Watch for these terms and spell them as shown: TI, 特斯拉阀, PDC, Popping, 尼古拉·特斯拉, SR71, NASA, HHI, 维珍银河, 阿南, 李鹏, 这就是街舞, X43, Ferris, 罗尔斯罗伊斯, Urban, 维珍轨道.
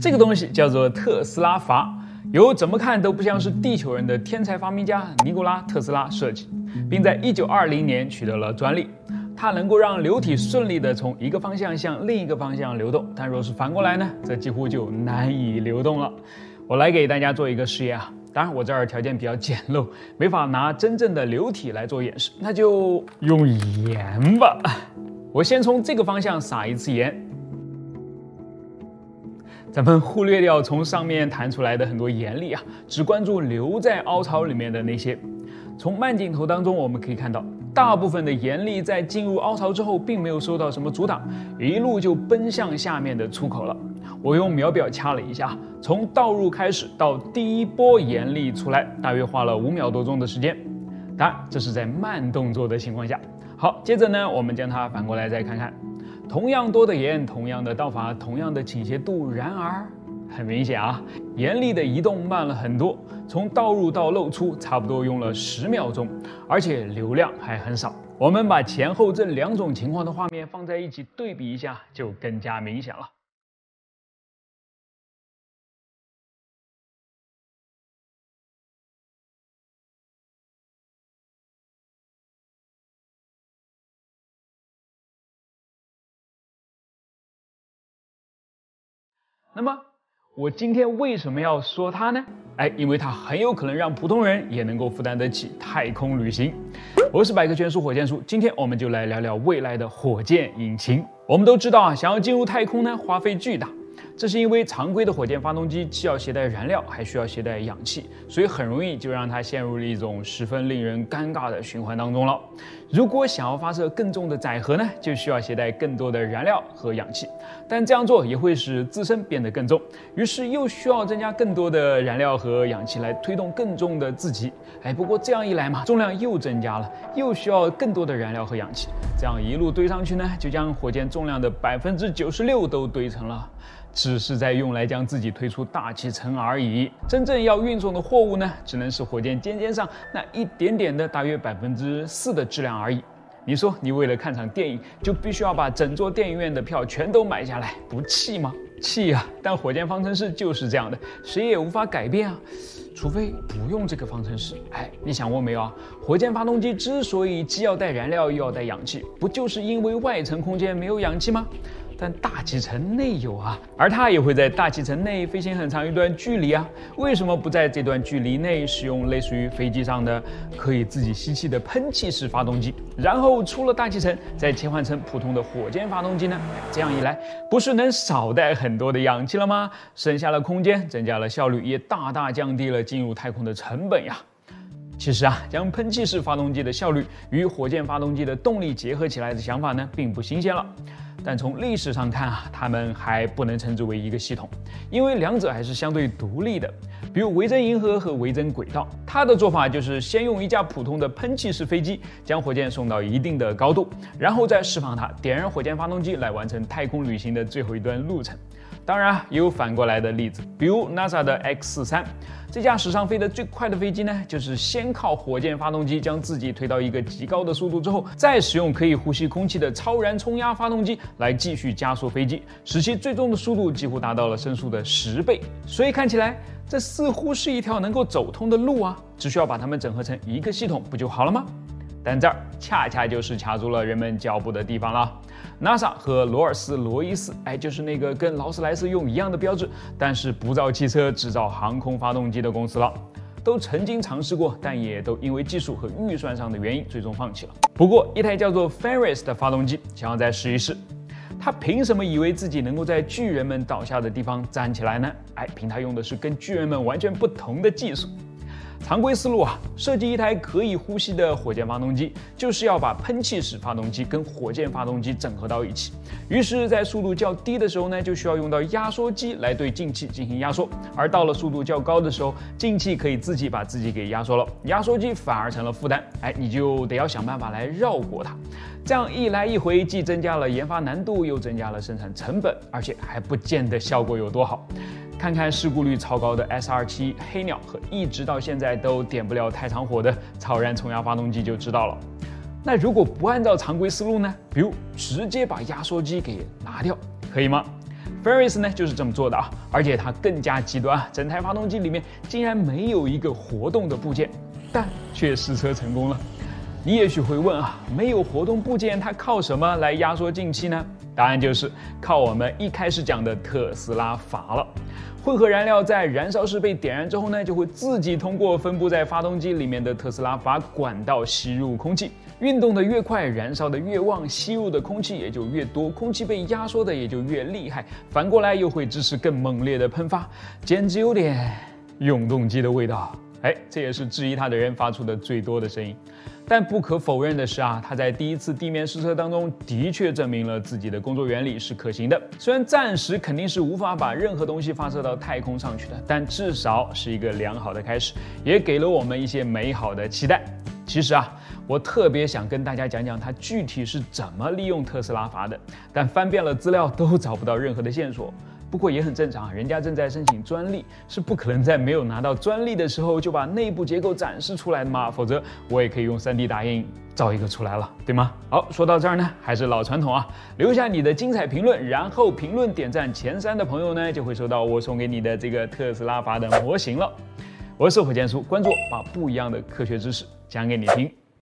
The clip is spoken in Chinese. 这个东西叫做特斯拉阀，由怎么看都不像是地球人的天才发明家尼古拉·特斯拉设计，并在1920年取得了专利。它能够让流体顺利地从一个方向向另一个方向流动，但若是反过来呢，这几乎就难以流动了。我来给大家做一个实验啊，当然我这儿条件比较简陋，没法拿真正的流体来做演示，那就用盐吧。我先从这个方向撒一次盐，咱们忽略掉从上面弹出来的很多盐粒啊，只关注留在凹槽里面的那些。从慢镜头当中我们可以看到，大部分的盐粒在进入凹槽之后，并没有受到什么阻挡，一路就奔向下面的出口了。我用秒表掐了一下，从倒入开始到第一波盐粒出来，大约花了5秒多钟的时间。当然，这是在慢动作的情况下。好，接着呢，我们将它反过来再看看，同样多的盐，同样的倒法，同样的倾斜度，然而很明显啊，盐粒的移动慢了很多，从倒入到漏出差不多用了10秒钟，而且流量还很少。我们把前后这两种情况的画面放在一起对比一下，就更加明显了。那么我今天为什么要说它呢？因为它很有可能让普通人也能够负担得起太空旅行。我是百科全书火箭叔，今天我们就来聊聊未来的火箭引擎。我们都知道啊，想要进入太空呢，花费巨大，这是因为常规的火箭发动机既要携带燃料，还需要携带氧气，所以很容易就让它陷入了一种十分令人尴尬的循环当中了。如果想要发射更重的载荷呢，就需要携带更多的燃料和氧气，但这样做也会使自身变得更重，于是又需要增加更多的燃料和氧气来推动更重的自己。不过这样一来嘛，重量又增加了，又需要更多的燃料和氧气，这样一路堆上去呢，就将火箭重量的96%都堆成了，只是在用来将自己推出大气层而已。真正要运送的货物呢，只能是火箭尖尖上那一点点的大约4%的质量而已。你说你为了看场电影，就必须要把整座电影院的票全都买下来，不气吗？气啊！但火箭方程式就是这样的，谁也无法改变啊，除非不用这个方程式。你想过没有啊？火箭发动机之所以既要带燃料又要带氧气，不就是因为外层空间没有氧气吗？但大气层内有啊，而它也会在大气层内飞行很长一段距离啊。为什么不在这段距离内使用类似于飞机上的可以自己吸气的喷气式发动机，然后出了大气层再切换成普通的火箭发动机呢？这样一来，不是能少带很多的氧气了吗？省下了空间，增加了效率，也大大降低了进入太空的成本呀。其实啊，将喷气式发动机的效率与火箭发动机的动力结合起来的想法呢，并不新鲜了。但从历史上看啊，它们还不能称之为一个系统，因为两者还是相对独立的。比如维珍银河和维珍轨道，它的做法就是先用一架普通的喷气式飞机将火箭送到一定的高度，然后再释放它，点燃火箭发动机来完成太空旅行的最后一段路程。当然也有反过来的例子，比如 NASA 的 X43， 这架史上飞得最快的飞机呢，就是先靠火箭发动机将自己推到一个极高的速度之后，再使用可以呼吸空气的超燃冲压发动机来继续加速飞机，使其最终的速度几乎达到了声速的10倍。所以看起来这似乎是一条能够走通的路啊，只需要把它们整合成一个系统不就好了吗？但这儿恰恰就是卡住了人们脚步的地方了。NASA 和罗尔斯罗伊斯，就是那个跟劳斯莱斯用一样的标志，但是不造汽车，只造航空发动机的公司了，都曾经尝试过，但也都因为技术和预算上的原因，最终放弃了。不过，一台叫做 Ferris 的发动机想要再试一试。他凭什么以为自己能够在巨人们倒下的地方站起来呢？凭他用的是跟巨人们完全不同的技术。常规思路啊，设计一台可以呼吸的火箭发动机，就是要把喷气式发动机跟火箭发动机整合到一起。于是，在速度较低的时候呢，就需要用到压缩机来对进气进行压缩；而到了速度较高的时候，进气可以自己把自己给压缩了，压缩机反而成了负担。你就得要想办法来绕过它。这样一来一回，既增加了研发难度，又增加了生产成本，而且还不见得效果有多好。看看事故率超高的 SR71 黑鸟和一直到现在都点不了太长火的超燃冲压发动机就知道了。那如果不按照常规思路呢？比如直接把压缩机给拿掉，可以吗？ Ferris 呢就是这么做的啊，而且它更加极端啊，整台发动机里面竟然没有一个活动的部件，但却试车成功了。你也许会问啊，没有活动部件，它靠什么来压缩进气呢？答案就是靠我们一开始讲的特斯拉阀了。 混合燃料在燃烧室被点燃之后呢，就会自己通过分布在发动机里面的特斯拉阀管道吸入空气。运动的越快，燃烧的越旺，吸入的空气也就越多，空气被压缩的也就越厉害。反过来又会支持更猛烈的喷发，简直有点永动机的味道。哎，这也是质疑它的人发出的最多的声音。但不可否认的是啊，它在第一次地面试车当中的确证明了自己的工作原理是可行的。虽然暂时肯定是无法把任何东西发射到太空上去的，但至少是一个良好的开始，也给了我们一些美好的期待。其实啊，我特别想跟大家讲讲它具体是怎么利用特斯拉阀的，但翻遍了资料都找不到任何的线索。 不过也很正常，人家正在申请专利，是不可能在没有拿到专利的时候就把内部结构展示出来的嘛，否则我也可以用 3D 打印造一个出来了，对吗？好，说到这儿呢，还是老传统啊，留下你的精彩评论，然后评论点赞前3的朋友呢，就会收到我送给你的这个特斯拉阀的模型了。我是火箭叔，关注我，把不一样的科学知识讲给你听。